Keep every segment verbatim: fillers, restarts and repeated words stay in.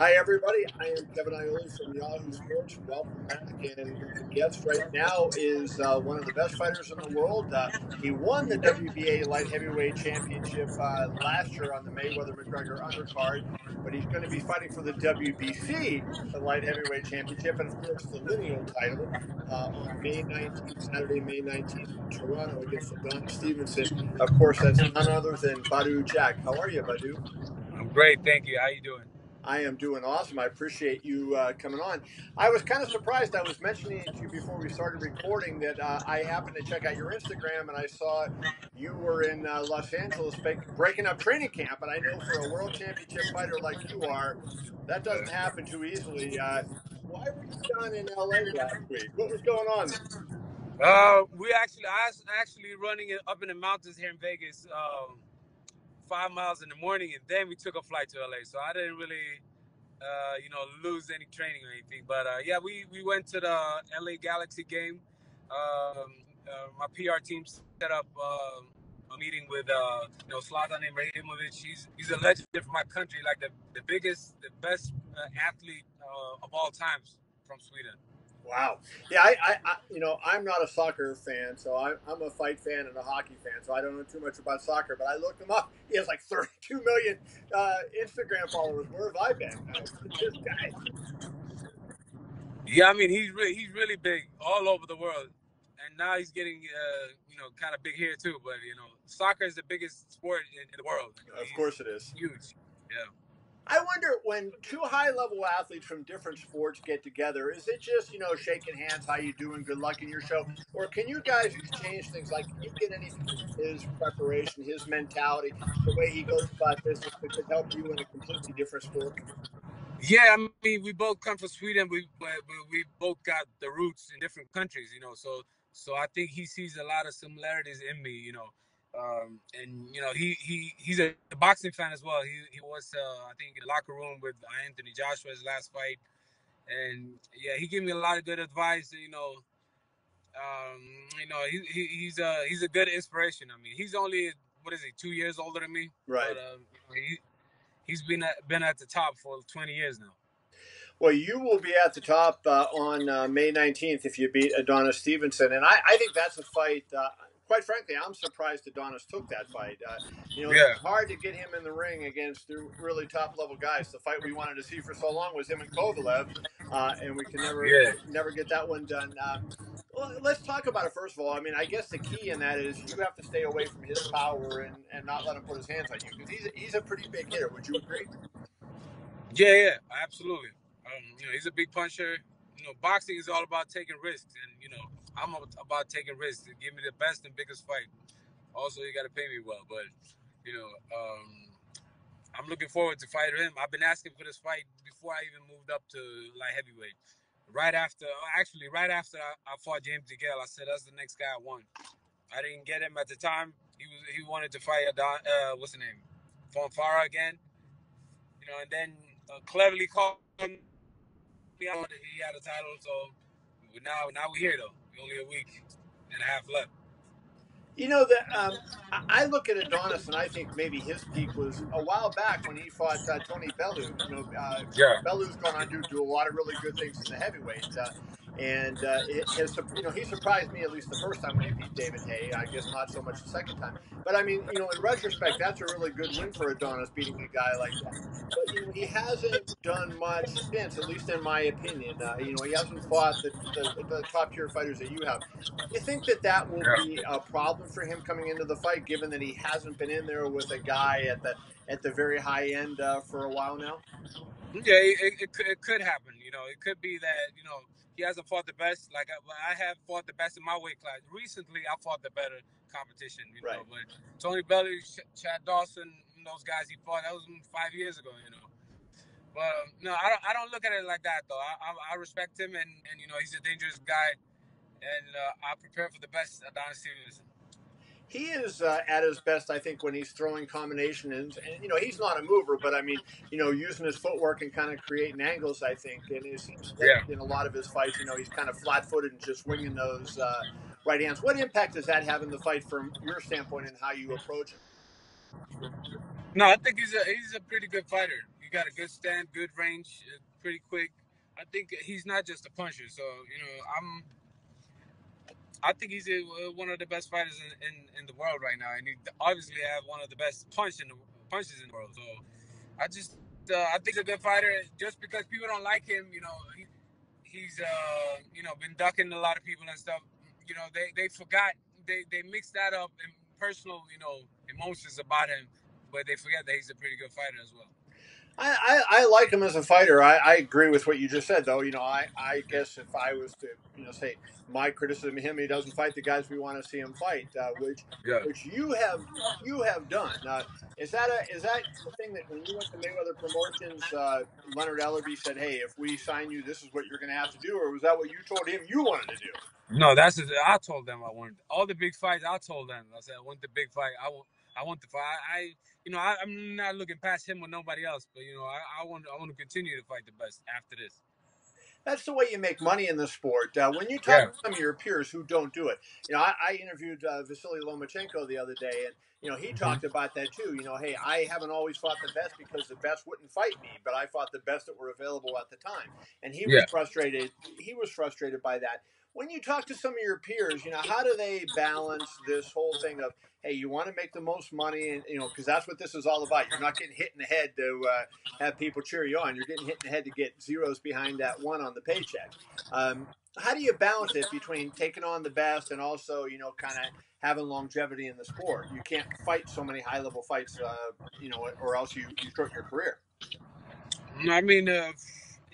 Hi, everybody. I am Kevin Iole from Yahoo Sports. Welcome back. And our guest right now is uh, one of the best fighters in the world. Uh, he won the W B A Light Heavyweight Championship uh, last year on the Mayweather-McGregor undercard, but he's going to be fighting for the W B C, the Light Heavyweight Championship, and, of course, the lineal title uh, on May nineteenth, Saturday, May nineteenth in Toronto against Adonis Stevenson. Of course, that's none other than Badou Jack. How are you, Badou? I'm great. Thank you. How you doing? I am doing awesome. I appreciate you uh, coming on. I was kind of surprised. I was mentioning to you before we started recording that uh, I happened to check out your Instagram, and I saw you were in uh, Los Angeles breaking up training camp. And I know for a world championship fighter like you are, that doesn't happen too easily. Uh, why were you down in L A last week? What was going on? Uh, we actually, I was actually running up in the mountains here in Vegas. Um, five miles in the morning, and then we took a flight to L A, so I didn't really uh you know lose any training or anything, but uh yeah we we went to the L A Galaxy game. Um uh, my P R team set up uh, a meeting with uh you know Zlatan Ibrahimovic. He's he's a legend from my country, like the the biggest the best uh, athlete uh, of all times from Sweden. Wow. Yeah, I, I, I, you know, I'm not a soccer fan, so I'm, I'm a fight fan and a hockey fan, so I don't know too much about soccer, but I looked him up. He has like thirty-two million uh, Instagram followers. Where have I been? This guy. Yeah, I mean, he's really, he's really big all over the world, and now he's getting, uh, you know, kind of big here too, but, you know, soccer is the biggest sport in, in the world. You know, of course it is. Huge, yeah. I wonder, when two high-level athletes from different sports get together, is it just, you know, shaking hands, how you doing, good luck in your show? Or can you guys exchange things? Like, can you get anything from his preparation, his mentality, the way he goes about business that could help you in a completely different sport? Yeah, I mean, we both come from Sweden. We we both got the roots in different countries, you know. So, so I think he sees a lot of similarities in me, you know. Um, and, you know, he, he, he's a boxing fan as well. He, he was, uh, I think, in the locker room with Anthony Joshua's last fight. And, yeah, he gave me a lot of good advice, you know. Um, you know, he, he, he's, a, he's a good inspiration. I mean, he's only, what is he, two years older than me? Right. But, um, he, he's been at, been at the top for twenty years now. Well, you will be at the top uh, on uh, May nineteenth if you beat Adonis Stevenson. And I, I think that's a fight uh, – quite frankly, I'm surprised Adonis took that fight. Uh, you know, yeah. It's hard to get him in the ring against really top-level guys. The fight we wanted to see for so long was him and Kovalev, uh, and we can never yeah. never get that one done. Uh, well, let's talk about it first of all. I mean, I guess the key in that is you have to stay away from his power and, and not let him put his hands on you, because he's a, he's a pretty big hitter. Would you agree? Yeah, yeah, absolutely. Um, you know, he's a big puncher. You know, boxing is all about taking risks, and, you know, I'm about taking risks. Give me the best and biggest fight. Also, you got to pay me well. But, you know, um, I'm looking forward to fighting him. I've been asking for this fight before I even moved up to light heavyweight. Right after, actually, right after I, I fought James DeGale, I said, that's the next guy I want. I didn't get him at the time. He was he wanted to fight, Adon, uh, what's the name? Fonfara again. You know, and then uh, Cleverley called him. He had a title, so now, now we're here, though. Only a week and a half left. You know, that um, I look at Adonis, and I think maybe his peak was a while back when he fought uh, Tony Bellew. You know, uh, yeah. Bellew's gone on to do a lot of really good things in the heavyweight, uh, and uh, it has, you know, he surprised me at least the first time when he beat David Haye. I guess not so much the second time. But I mean, you know, in retrospect, that's a really good win for Adonis, beating a guy like that. But you know, he hasn't done much since, at least in my opinion. Uh, you know, he hasn't fought the, the, the top tier fighters that you have. Do you think that that will yeah. be a problem for him coming into the fight, given that he hasn't been in there with a guy at the at the very high end uh, for a while now? Yeah, it, it, it could happen. You know, it could be that, you know, he hasn't fought the best. Like I, I have fought the best in my weight class. Recently, I fought the better competition. You right. know, but Tony Bellew, Ch Chad Dawson, those guys he fought, that was five years ago. You know, but um, no, I don't. I don't look at it like that though. I I, I respect him, and, and you know, he's a dangerous guy, and uh, I prepare for the best. Adonis Stevenson. He is uh, at his best, I think, when he's throwing combinations. And, and, you know, he's not a mover, but, I mean, you know, using his footwork and kind of creating angles, I think. And it seems yeah. in a lot of his fights, you know, he's kind of flat-footed and just winging those uh, right hands. What impact does that have in the fight from your standpoint and how you approach it? No, I think he's a, he's a pretty good fighter. He, you got a good stand, good range, pretty quick. I think he's not just a puncher. So, you know, I'm I think he's a, one of the best fighters in, in, in the world right now. And he obviously have one of the best punch in the, punches in the world. So I just, uh, I think a good fighter, just because people don't like him, you know, he, he's, uh, you know, been ducking a lot of people and stuff. You know, they, they forgot, they, they mixed that up in personal, you know, emotions about him. But they forget that he's a pretty good fighter as well. I, I, I like him as a fighter. I, I agree with what you just said, though. You know, I, I guess if I was to, you know, say my criticism of him, he doesn't fight the guys we want to see him fight, uh, which yeah. which you have you have done. Uh, is that a is that the thing that when you went to Mayweather Promotions, uh, Leonard Ellerbee said, "Hey, if we sign you, this is what you're going to have to do," or was that what you told him you wanted to do? No, that's just, I told them I wanted all the big fights. I told them I said I want the big fight. I want. I want to fight. I, I you know, I, I'm not looking past him or nobody else, but you know, I, I want, I want to continue to fight the best after this. That's the way you make money in the sport. Uh, when you talk yeah. to some of your peers who don't do it, you know, I, I interviewed uh, Vasily Lomachenko the other day, and you know, he mm-hmm. talked about that too. You know, hey, I haven't always fought the best because the best wouldn't fight me, but I fought the best that were available at the time, and he was yeah. frustrated. He was frustrated by that. When you talk to some of your peers, you know, how do they balance this whole thing of, hey, you want to make the most money, and you know, because that's what this is all about. You're not getting hit in the head to uh, have people cheer you on. You're getting hit in the head to get zeros behind that one on the paycheck. Um, how do you balance it between taking on the best and also, you know, kind of having longevity in the sport? You can't fight so many high-level fights, uh, you know, or else you, you short your career. I mean, uh,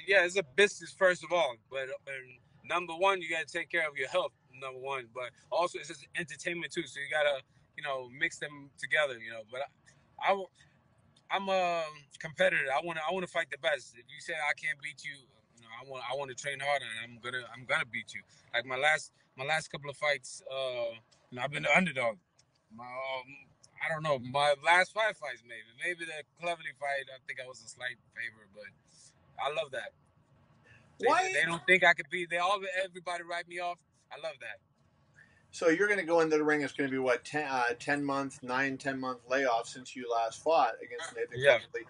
yeah, it's a business, first of all, but uh, – number one, you got to take care of your health, number one. But also, it's just entertainment, too. So you got to, you know, mix them together, you know. But I, I, I'm a competitor. I want to I want to fight the best. If you say I can't beat you, you know, I want I want to train harder, and I'm going to I'm gonna beat you. Like my last my last couple of fights, uh, you know, I've been the underdog. My, um, I don't know, my last five fights, maybe. Maybe the Cleverley fight, I think I was a slight favorite, but I love that. They, Why? they don't think I could be. They all everybody write me off. I love that. So you're going to go into the ring. It's going to be what ten, uh, ten month, nine, ten month layoff since you last fought against Nathan yeah. Cleveland.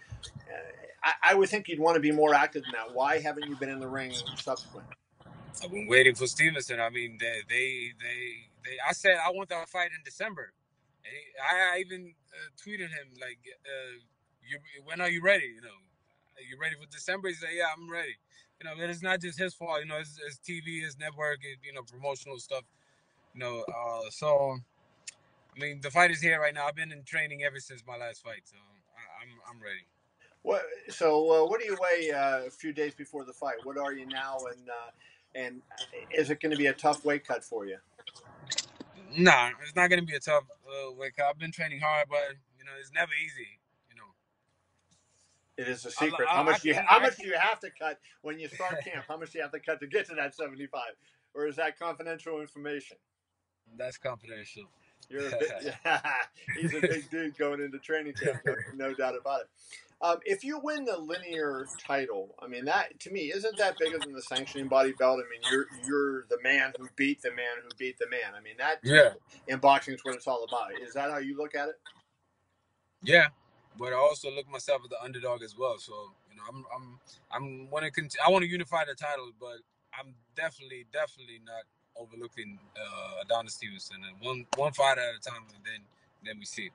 Uh, I, I would think you'd want to be more active than that. Why haven't you been in the ring subsequently? I've been waiting for Stevenson. I mean, they, they, they. they I said I want that fight in December. I, I even uh, tweeted him like, uh, you, "When are you ready? You know, are you ready for December?" He said, "Yeah, I'm ready." You know, it's not just his fault. You know, it's, it's T V, his network, it, you know, promotional stuff. You know, uh, so I mean, the fight is here right now. I've been in training ever since my last fight, so I, I'm I'm ready. What? So, uh, what do you weigh uh, a few days before the fight? What are you now, and uh, and is it going to be a tough weight cut for you? Nah, it's not going to be a tough uh, weight cut. I've been training hard, but you know, it's never easy. It is a secret. How much do you how much do you have to cut when you start camp? How much do you have to cut to get to that seventy-five? Or is that confidential information? That's confidential. You're a big, yeah, he's a big dude going into training camp. No, no doubt about it. Um, if you win the linear title, I mean that to me isn't that bigger than the sanctioning body belt. I mean you're you're the man who beat the man who beat the man. I mean that yeah. in boxing is what it's all about. Is that how you look at it? Yeah. But I also look myself as the underdog as well. So, you know, I'm, I'm, I'm want to, cont- I want to unify the titles, but I'm definitely, definitely not overlooking uh, Adonis Stevenson. And one, one fighter at a time, and then, then we see it.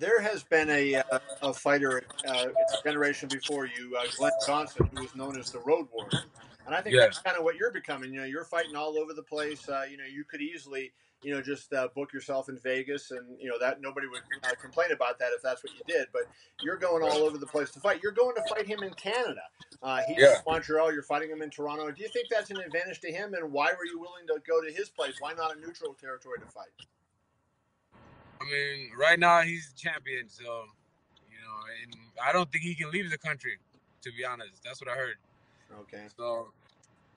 There has been a, a, a fighter, uh, it's a generation before you, uh, Glenn Johnson, who was known as the Road Warrior. And I think yeah. that's kind of what you're becoming. You know, you're fighting all over the place. Uh, you know, you could easily, you know, just uh, book yourself in Vegas, and you know that nobody would uh, complain about that if that's what you did. But you're going all over the place to fight. You're going to fight him in Canada. Uh, he's yeah. in Montreal. You're fighting him in Toronto. Do you think that's an advantage to him? And why were you willing to go to his place? Why not a neutral territory to fight? I mean, right now he's the champion, so you know, and I don't think he can leave the country. To be honest, that's what I heard. Okay. So,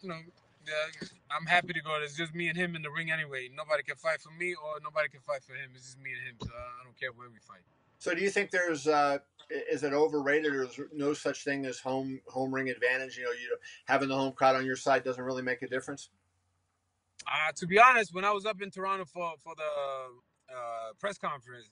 you know. Uh, I'm happy to go. It's just me and him in the ring anyway. Nobody can fight for me or nobody can fight for him. It's just me and him. So I don't care where we fight. So do you think there's uh, is it overrated or is there no such thing as home home ring advantage? You know, you having the home crowd on your side doesn't really make a difference? Uh, to be honest, when I was up in Toronto for, for the uh, press conference,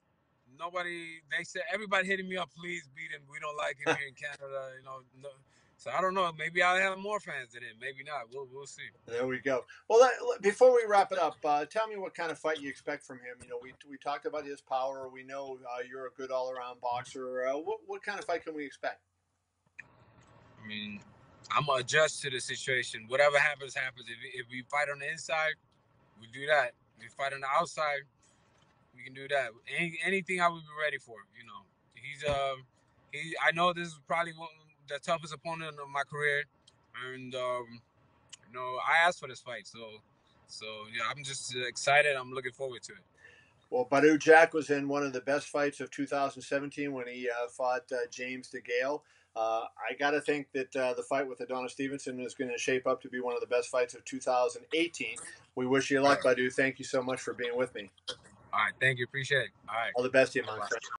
nobody, they said, everybody hitting me up, please beat him. We don't like him here in Canada, you know. No. So I don't know. Maybe I'll have more fans than him. Maybe not. We'll we'll see. There we go. Well, that, before we wrap it up, uh, tell me what kind of fight you expect from him. You know, we we talked about his power. We know uh, you're a good all around boxer. Uh, what what kind of fight can we expect? I mean, I'm gonna adjust to the situation. Whatever happens, happens. If if we fight on the inside, we do that. If we fight on the outside, we can do that. Any, anything I would be ready for. You know, he's uh he. I know this is probably one. The toughest opponent of my career, and um, you know, I asked for this fight, so so yeah, I'm just excited. I'm looking forward to it. Well, Badou Jack was in one of the best fights of two thousand seventeen when he uh, fought uh, James DeGale. Uh, I got to think that uh, the fight with Adonis Stevenson is going to shape up to be one of the best fights of two thousand eighteen. We wish you luck, right, Badou. Thank you so much for being with me. All right, thank you. Appreciate it. All right, all the best to you, my friend.